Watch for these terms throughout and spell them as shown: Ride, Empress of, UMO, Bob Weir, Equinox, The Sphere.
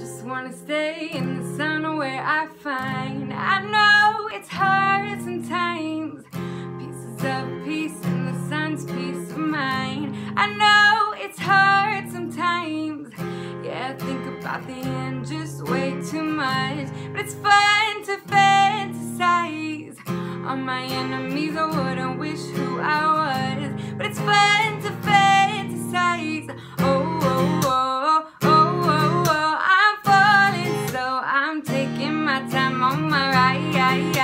just wanna stay in the sun where I find. I know it's hard sometimes, pieces of peace in the sun's peace of mind. I know it's hard sometimes, yeah, I think about the end just way too much. But it's fun to fantasize on my enemies, I wouldn't wish who I was. But it's fun to fantasize, oh, oh, oh. Taking my time on my ride.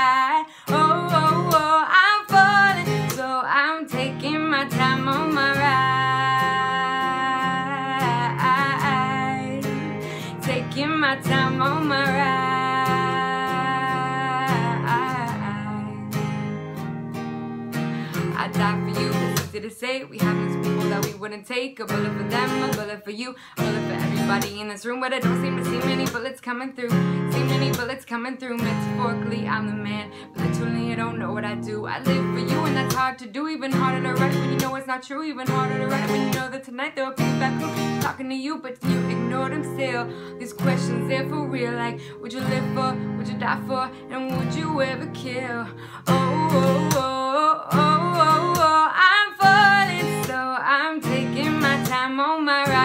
I'd die for you, it's easy to say. We have these people that we wouldn't take. A bullet for them, a bullet for you, a bullet for everybody in this room. But I don't seem to see many bullets coming through. See many bullets coming through. Metaphorically, I'm the man, but literally, I don't know what I do. I live for you, and that's hard to do. Even harder to write when you know it's not true. Even harder to write when you know that tonight there will be a back room talking to you, but you ignored them still. These questions, they're for real. Like, would you live for? Would you die for? And would you ever kill? Oh, oh, oh, oh, oh, oh. I'm falling, so I'm taking my time on my ride.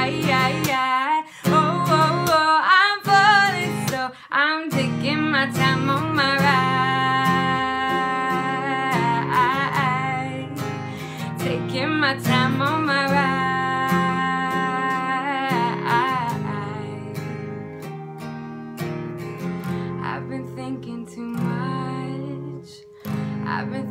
Oh, oh, oh, I'm falling, so I'm taking my time on my ride. Taking my time on my ride. I've been thinking too much. I've been